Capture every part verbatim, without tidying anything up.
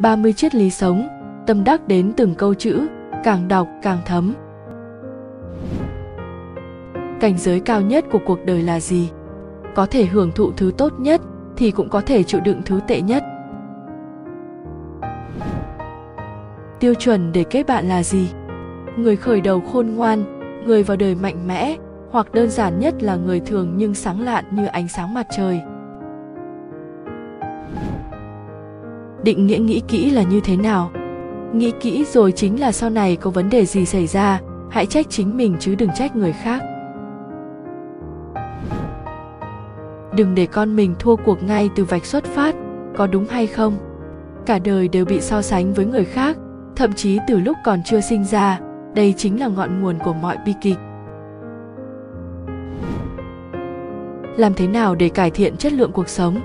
ba mươi triết lý sống, tâm đắc đến từng câu chữ, càng đọc càng thấm. Cảnh giới cao nhất của cuộc đời là gì? Có thể hưởng thụ thứ tốt nhất thì cũng có thể chịu đựng thứ tệ nhất. Tiêu chuẩn để kết bạn là gì? Người khởi đầu khôn ngoan, người vào đời mạnh mẽ, hoặc đơn giản nhất là người thường nhưng sáng lạn như ánh sáng mặt trời. Định nghĩa nghĩ kỹ là như thế nào? Nghĩ kỹ rồi chính là sau này có vấn đề gì xảy ra, hãy trách chính mình chứ đừng trách người khác. Đừng để con mình thua cuộc ngay từ vạch xuất phát, có đúng hay không? Cả đời đều bị so sánh với người khác, thậm chí từ lúc còn chưa sinh ra, đây chính là ngọn nguồn của mọi bi kịch. Làm thế nào để cải thiện chất lượng cuộc sống?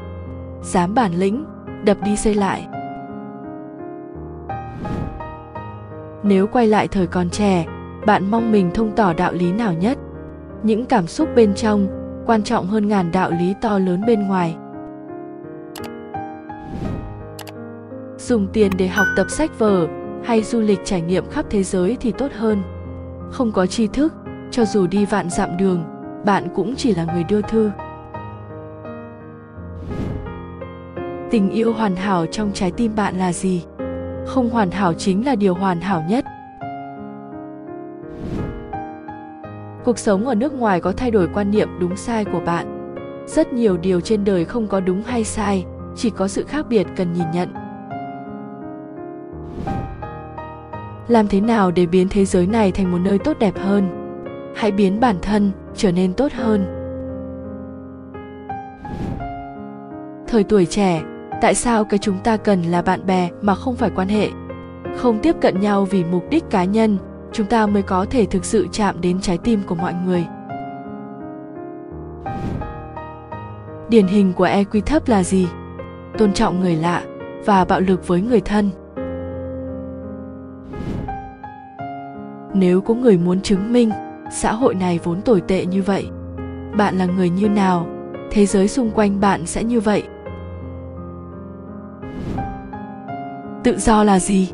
Dám bản lĩnh, đập đi xây lại. Nếu quay lại thời còn trẻ, bạn mong mình thông tỏ đạo lý nào nhất? Những cảm xúc bên trong quan trọng hơn ngàn đạo lý to lớn bên ngoài. Dùng tiền để học tập sách vở hay du lịch trải nghiệm khắp thế giới thì tốt hơn. Không có tri thức, cho dù đi vạn dặm đường, bạn cũng chỉ là người đưa thư. Tình yêu hoàn hảo trong trái tim bạn là gì? Không hoàn hảo chính là điều hoàn hảo nhất. Cuộc sống ở nước ngoài có thay đổi quan niệm đúng sai của bạn. Rất nhiều điều trên đời không có đúng hay sai, chỉ có sự khác biệt cần nhìn nhận. Làm thế nào để biến thế giới này thành một nơi tốt đẹp hơn? Hãy biến bản thân trở nên tốt hơn. Thời tuổi trẻ, tại sao cái chúng ta cần là bạn bè mà không phải quan hệ? Không tiếp cận nhau vì mục đích cá nhân, chúng ta mới có thể thực sự chạm đến trái tim của mọi người. Điển hình của E Q thấp là gì? Tôn trọng người lạ và bạo lực với người thân. Nếu có người muốn chứng minh xã hội này vốn tồi tệ như vậy, bạn là người như nào, thế giới xung quanh bạn sẽ như vậy. Tự do là gì?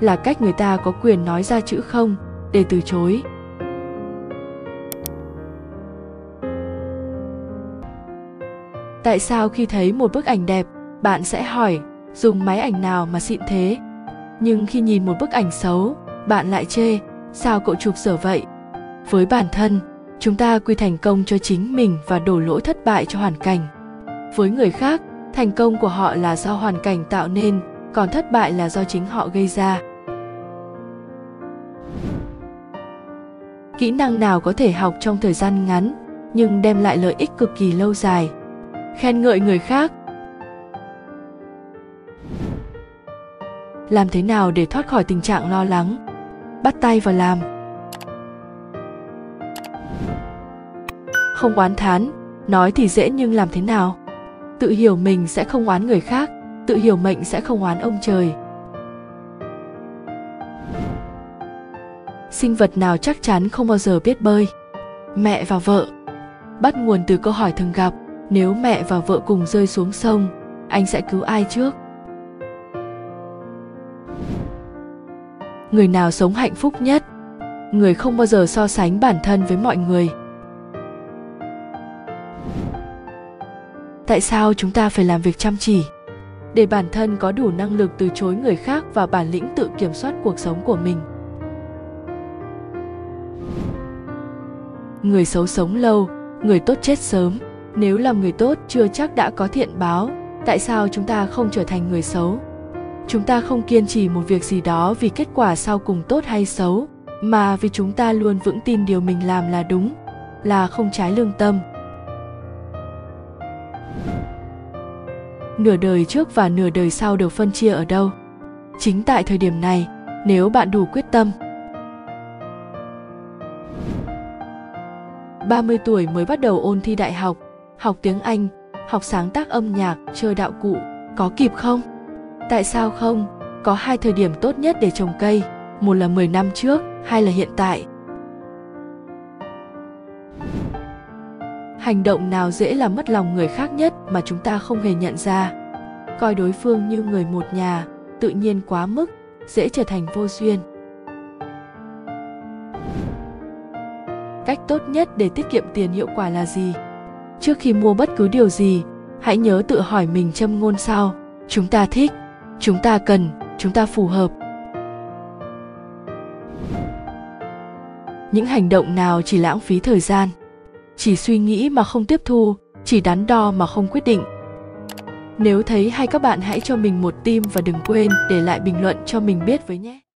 Là cách người ta có quyền nói ra chữ không để từ chối. Tại sao khi thấy một bức ảnh đẹp, bạn sẽ hỏi dùng máy ảnh nào mà xịn thế? Nhưng khi nhìn một bức ảnh xấu, bạn lại chê, sao cậu chụp dở vậy? Với bản thân, chúng ta quy thành công cho chính mình và đổ lỗi thất bại cho hoàn cảnh. Với người khác, thành công của họ là do hoàn cảnh tạo nên, còn thất bại là do chính họ gây ra. Kỹ năng nào có thể học trong thời gian ngắn, nhưng đem lại lợi ích cực kỳ lâu dài? Khen ngợi người khác. Làm thế nào để thoát khỏi tình trạng lo lắng? Bắt tay vào làm. Không oán thán, nói thì dễ nhưng làm thế nào? Tự hiểu mình sẽ không oán người khác, tự hiểu mệnh sẽ không oán ông trời. Sinh vật nào chắc chắn không bao giờ biết bơi? Mẹ và vợ. Bắt nguồn từ câu hỏi thường gặp, nếu mẹ và vợ cùng rơi xuống sông, anh sẽ cứu ai trước? Người nào sống hạnh phúc nhất? Người không bao giờ so sánh bản thân với mọi người. Tại sao chúng ta phải làm việc chăm chỉ? Để bản thân có đủ năng lực từ chối người khác và bản lĩnh tự kiểm soát cuộc sống của mình. Người xấu sống lâu, người tốt chết sớm. Nếu làm người tốt chưa chắc đã có thiện báo, tại sao chúng ta không trở thành người xấu? Chúng ta không kiên trì một việc gì đó vì kết quả sau cùng tốt hay xấu, mà vì chúng ta luôn vững tin điều mình làm là đúng, là không trái lương tâm. Nửa đời trước và nửa đời sau được phân chia ở đâu? Chính tại thời điểm này, nếu bạn đủ quyết tâm. ba mươi tuổi mới bắt đầu ôn thi đại học, học tiếng Anh, học sáng tác âm nhạc, chơi đạo cụ, có kịp không? Tại sao không? Có hai thời điểm tốt nhất để trồng cây, một là mười năm trước, hai là hiện tại. Hành động nào dễ làm mất lòng người khác nhất mà chúng ta không hề nhận ra? Coi đối phương như người một nhà, tự nhiên quá mức, dễ trở thành vô duyên. Cách tốt nhất để tiết kiệm tiền hiệu quả là gì? Trước khi mua bất cứ điều gì, hãy nhớ tự hỏi mình châm ngôn sau: chúng ta thích, chúng ta cần, chúng ta phù hợp. Những hành động nào chỉ lãng phí thời gian, chỉ suy nghĩ mà không tiếp thu, chỉ đắn đo mà không quyết định? Nếu thấy hay các bạn hãy cho mình một tim và đừng quên để lại bình luận cho mình biết với nhé!